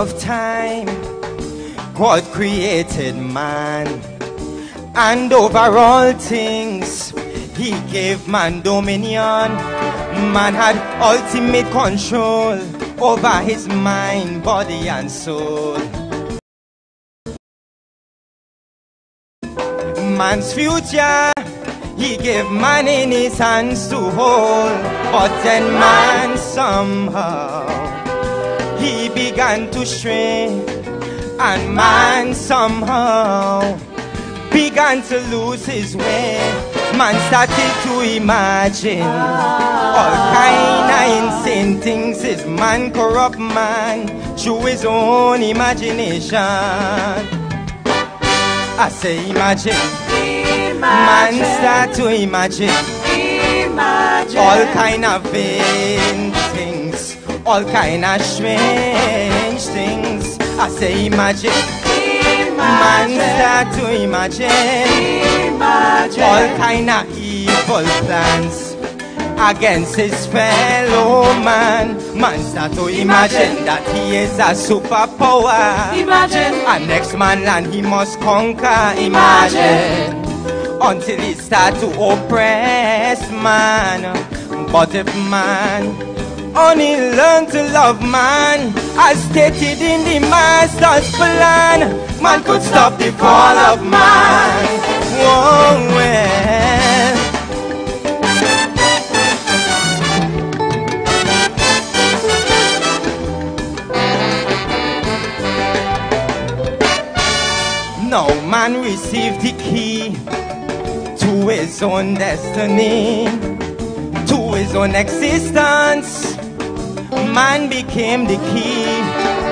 of time, God created man, and over all things he gave man dominion. Man had ultimate control over his mind, body and soul. Man's future he gave man in his hands to hold, but then man somehow he began to stray, and man somehow began to lose his way. Man started to imagine all kind of insane things. Is man corrupt man through his own imagination? I say imagine. Man start to imagine all kind of vain things, all kind of strange things. I say imagine. Man start to imagine all kind of evil plans against his fellow man. Man start to imagine that he is a superpower. Imagine, and next man land he must conquer. Imagine. Until he start to oppress man. But if man only learn to love man as stated in the master's plan, man could stop the fall of man. Oh well. Now man received the key to his own destiny, to his own existence. Man became the key,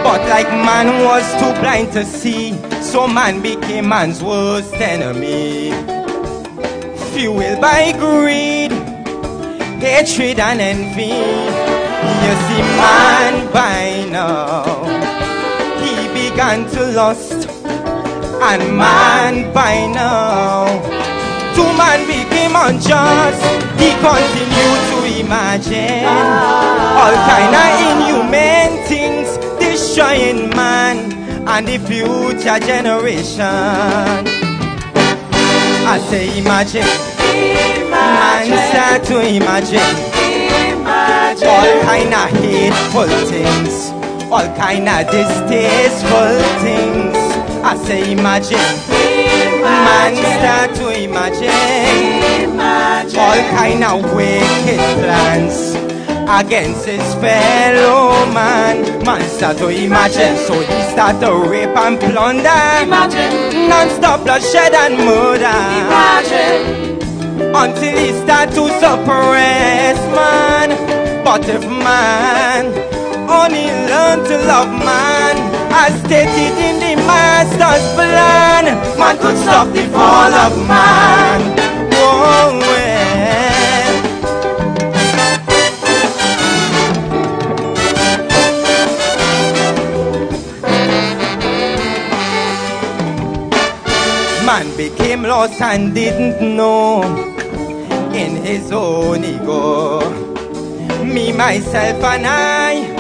but like man was too blind to see, so man became man's worst enemy. Fueled by greed, hatred and envy, you see man by now he began to lust, and man by now man became unjust. He continued to imagine all kind of inhumane things, destroying man and the future generation. I say imagine. Man start to imagine all kind of hateful things, all kind of distasteful things. I say imagine. Man start to imagine all kind of wicked plans against his fellow man. Man start to imagine, so he start to rape and plunder, non-stop bloodshed and murder, until he start to suppress man. But if man only learn to love man as stated in the master's plan, man could stop the fall of man. Oh well. Man became lost and didn't know in his own ego. Me, myself and I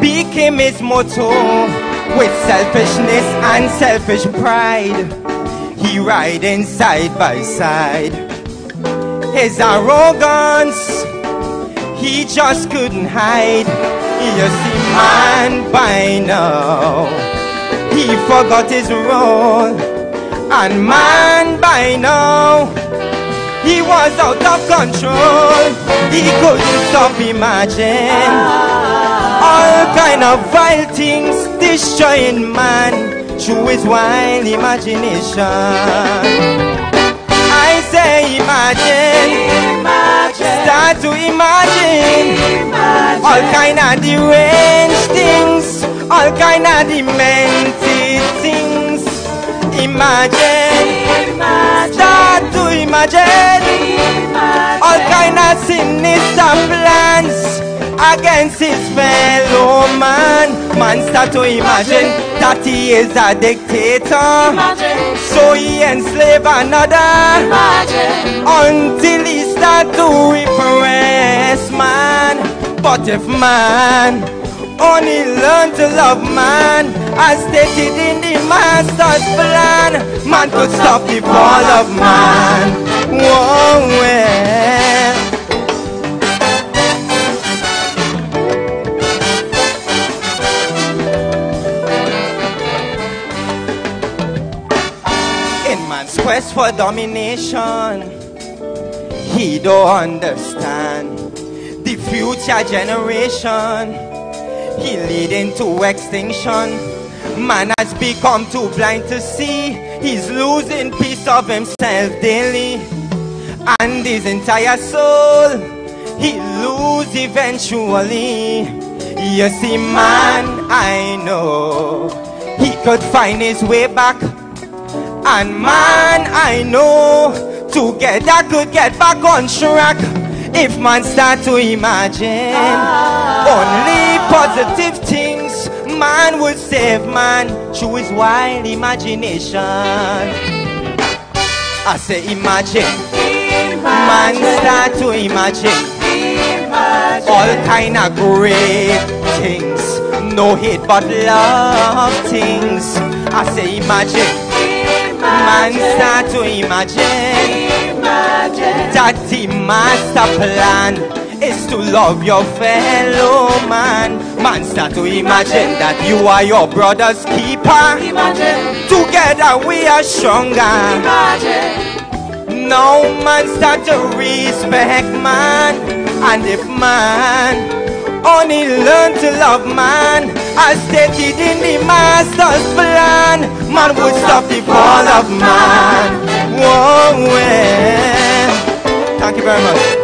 became his motto. With selfishness and selfish pride, he riding side by side. His arrogance he just couldn't hide. You see man by now he forgot his role, and man by now he was out of control. He couldn't stop imagining all kind of vile things, destroying man through his wild imagination. I say imagine. Start to imagine all kind of deranged things, all kind of demented things. Imagine. Start to imagine all kind of sinister plans against his fellow man. Man start to imagine that he is a dictator. So he enslave another until he start to repress man. But if man only learn to love man, as stated in the master's plan. Man could stop the fall of man. Whoa, yeah. In man's quest for domination, he don't understand the future generation. He leading to extinction. Man has become too blind to see. He's losing piece of himself daily, and his entire soul he lose eventually. You see, man, I know he could find his way back. And man, I know together could get back on track. If man start to imagine only positive things, man will save man through his wild imagination. I say imagine, man start to imagine, all kind of great things, no hate but love things. I say imagine, man start to imagine that the master plan is to love your fellow man. Man start to imagine that you are your brother's keeper. Imagine. Together we are stronger. Imagine. Now man start to respect man. And if man only learn to love man, as stated in the master's plan, man would stop the fall of man. Whoa, yeah. Thank you very much.